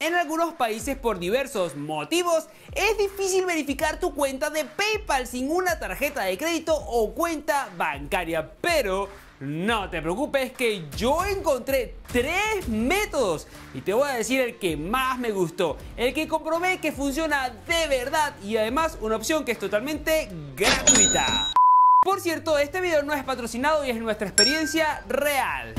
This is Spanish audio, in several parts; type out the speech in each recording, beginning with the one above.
En algunos países, por diversos motivos, es difícil verificar tu cuenta de PayPal sin una tarjeta de crédito o cuenta bancaria, pero no te preocupes que yo encontré tres métodos y te voy a decir el que más me gustó, el que comprobé que funciona de verdad y además una opción que es totalmente gratuita. Por cierto, este video no es patrocinado y es nuestra experiencia real.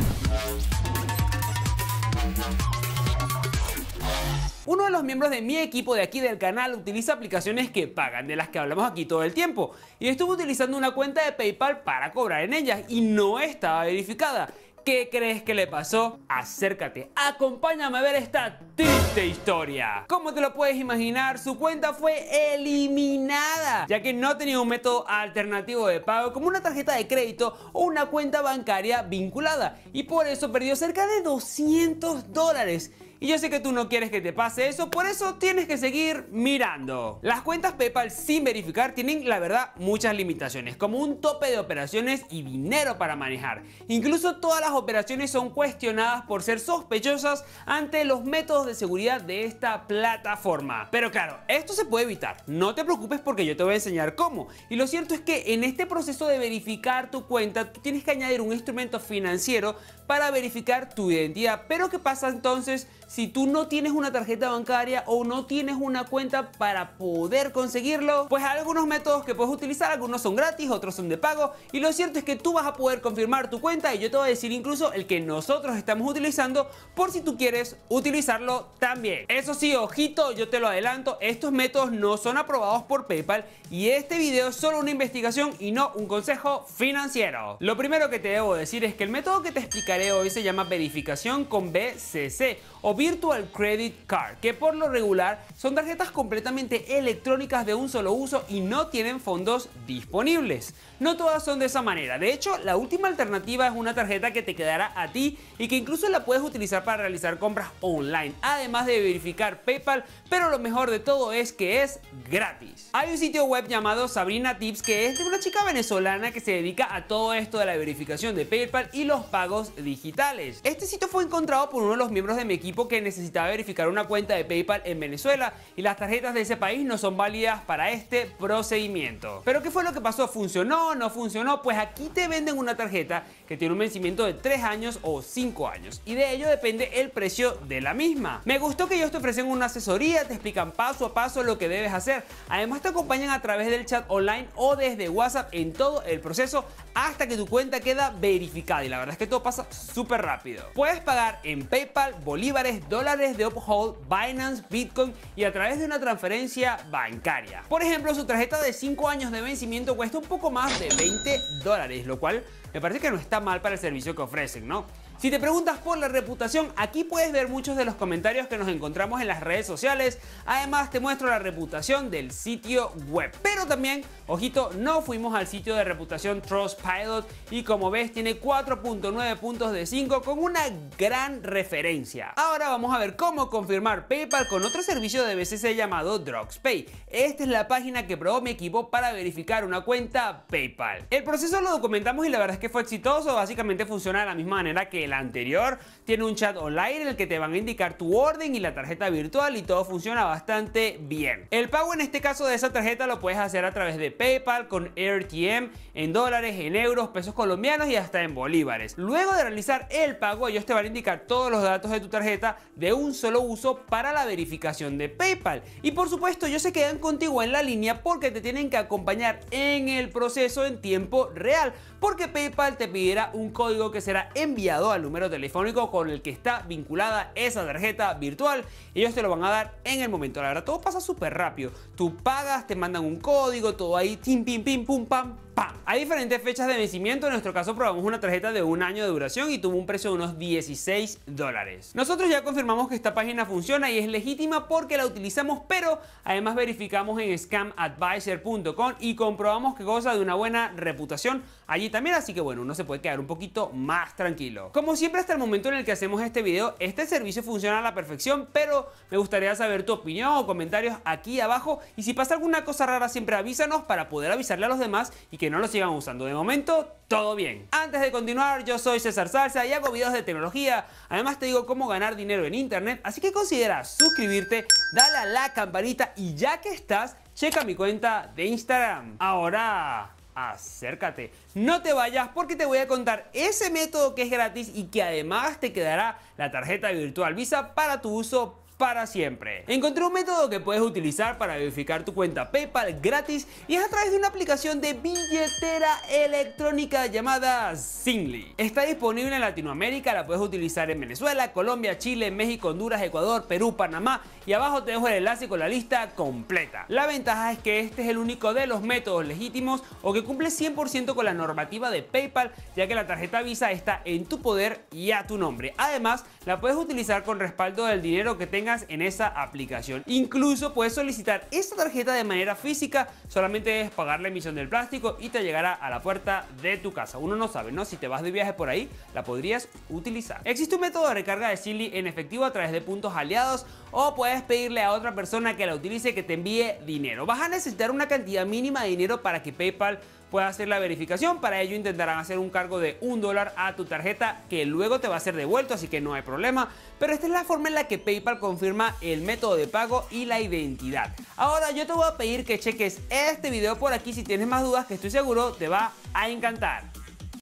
Uno de los miembros de mi equipo de aquí del canal utiliza aplicaciones que pagan, de las que hablamos aquí todo el tiempo, y estuvo utilizando una cuenta de PayPal para cobrar en ellas y no estaba verificada. ¿Qué crees que le pasó? Acércate, acompáñame a ver esta triste historia. Como te lo puedes imaginar, su cuenta fue eliminada, ya que no tenía un método alternativo de pago como una tarjeta de crédito o una cuenta bancaria vinculada, y por eso perdió cerca de $200. Y yo sé que tú no quieres que te pase eso, por eso tienes que seguir mirando. Las cuentas PayPal sin verificar tienen, la verdad, muchas limitaciones, como un tope de operaciones y dinero para manejar. Incluso todas las operaciones son cuestionadas por ser sospechosas ante los métodos de seguridad de esta plataforma. Pero claro, esto se puede evitar. No te preocupes porque yo te voy a enseñar cómo. Y lo cierto es que en este proceso de verificar tu cuenta, tú tienes que añadir un instrumento financiero para verificar tu identidad. Pero ¿qué pasa entonces si tú no tienes una tarjeta bancaria o no tienes una cuenta para poder conseguirlo? Pues hay algunos métodos que puedes utilizar, algunos son gratis, otros son de pago, y lo cierto es que tú vas a poder confirmar tu cuenta, y yo te voy a decir incluso el que nosotros estamos utilizando por si tú quieres utilizarlo también. Eso sí, ojito, yo te lo adelanto, estos métodos no son aprobados por PayPal y este video es solo una investigación y no un consejo financiero. Lo primero que te debo decir es que el método que te explicaré hoy se llama verificación con VCC o Virtual Credit Card, que por lo regular son tarjetas completamente electrónicas de un solo uso y no tienen fondos disponibles. No todas son de esa manera, de hecho la última alternativa es una tarjeta que te quedará a ti y que incluso la puedes utilizar para realizar compras online, además de verificar PayPal, pero lo mejor de todo es que es gratis. Hay un sitio web llamado Sabrina Tips que es de una chica venezolana que se dedica a todo esto de la verificación de PayPal y los pagos digitales. Este sitio fue encontrado por uno de los miembros de mi equipo que necesitaba verificar una cuenta de PayPal en Venezuela y las tarjetas de ese país no son válidas para este procedimiento. ¿Pero qué fue lo que pasó? ¿Funcionó? ¿No funcionó? Pues aquí te venden una tarjeta que tiene un vencimiento de 3 años o 5 años y de ello depende el precio de la misma. Me gustó que ellos te ofrecen una asesoría, te explican paso a paso lo que debes hacer, además te acompañan a través del chat online o desde WhatsApp en todo el proceso hasta que tu cuenta queda verificada, y la verdad es que todo pasa súper rápido. Puedes pagar en PayPal, bolívares, dólares de Uphold, Binance, Bitcoin y a través de una transferencia bancaria. Por ejemplo, su tarjeta de 5 años de vencimiento cuesta un poco más de $20, lo cual me parece que no está mal para el servicio que ofrecen, ¿no? Si te preguntas por la reputación, aquí puedes ver muchos de los comentarios que nos encontramos en las redes sociales. Además, te muestro la reputación del sitio web. Pero también, ojito, no fuimos al sitio de reputación Trustpilot y como ves tiene 4.9 puntos de 5 con una gran referencia. Ahora vamos a ver cómo confirmar PayPal con otro servicio de VCC llamado Droxpay. Esta es la página que probó mi equipo para verificar una cuenta PayPal. El proceso lo documentamos y la verdad es que fue exitoso. Básicamente funciona de la misma manera que el anterior, tiene un chat online en el que te van a indicar tu orden y la tarjeta virtual y todo funciona bastante bien. El pago en este caso de esa tarjeta lo puedes hacer a través de PayPal, con AirTm, en dólares, en euros, pesos colombianos y hasta en bolívares. Luego de realizar el pago, ellos te van a indicar todos los datos de tu tarjeta de un solo uso para la verificación de PayPal. Y por supuesto ellos se quedan contigo en la línea porque te tienen que acompañar en el proceso en tiempo real, porque PayPal te pedirá un código que será enviado a número telefónico con el que está vinculada esa tarjeta virtual. Ellos te lo van a dar en el momento. La verdad, todo pasa súper rápido. Tú pagas, te mandan un código, todo ahí, tim, pim, pim, pum, pam. Hay diferentes fechas de vencimiento, en nuestro caso probamos una tarjeta de un año de duración y tuvo un precio de unos $16. Nosotros ya confirmamos que esta página funciona y es legítima porque la utilizamos, pero además verificamos en scamadvisor.com y comprobamos que goza de una buena reputación allí también, así que bueno, uno se puede quedar un poquito más tranquilo. Como siempre, hasta el momento en el que hacemos este video, este servicio funciona a la perfección, pero me gustaría saber tu opinión o comentarios aquí abajo, y si pasa alguna cosa rara siempre avísanos para poder avisarle a los demás y que que no lo sigan usando. De momento, todo bien. Antes de continuar, yo soy Cesar Salza y hago videos de tecnología. Además te digo cómo ganar dinero en internet, así que considera suscribirte, dale a la campanita y ya que estás, checa mi cuenta de Instagram. Ahora, acércate. No te vayas porque te voy a contar ese método que es gratis y que además te quedará la tarjeta virtual Visa para tu uso para siempre. Encontré un método que puedes utilizar para verificar tu cuenta PayPal gratis y es a través de una aplicación de billetera electrónica llamada Zinli. Está disponible en Latinoamérica, la puedes utilizar en Venezuela, Colombia, Chile, México, Honduras, Ecuador, Perú, Panamá y abajo te dejo el enlace con la lista completa. La ventaja es que este es el único de los métodos legítimos o que cumple 100% con la normativa de PayPal, ya que la tarjeta Visa está en tu poder y a tu nombre. Además, la puedes utilizar con respaldo del dinero que tengas en esa aplicación. Incluso puedes solicitar esta tarjeta de manera física, solamente es pagar la emisión del plástico y te llegará a la puerta de tu casa. Uno no sabe, ¿no? Si te vas de viaje por ahí, la podrías utilizar. Existe un método de recarga de Zinli en efectivo a través de puntos aliados o puedes pedirle a otra persona que la utilice que te envíe dinero. Vas a necesitar una cantidad mínima de dinero para que PayPal pueda hacer la verificación. Para ello intentarán hacer un cargo de $1 a tu tarjeta que luego te va a ser devuelto, así que no hay problema. Pero esta es la forma en la que PayPal confirma el método de pago y la identidad. Ahora yo te voy a pedir que cheques este video por aquí si tienes más dudas, que estoy seguro te va a encantar.